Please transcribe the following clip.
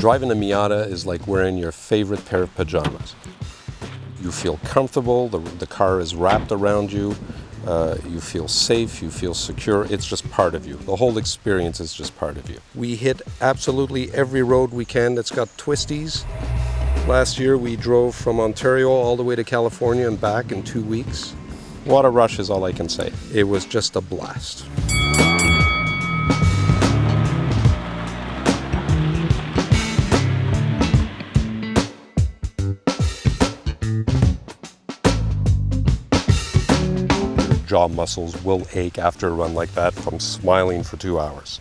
Driving a Miata is like wearing your favorite pair of pajamas. You feel comfortable, the car is wrapped around you, you feel safe, you feel secure, it's just part of you. The whole experience is just part of you. We hit absolutely every road we can that's got twisties. Last year we drove from Ontario all the way to California and back in 2 weeks. What a rush is all I can say. It was just a blast. Jaw muscles will ache after a run like that from smiling for 2 hours.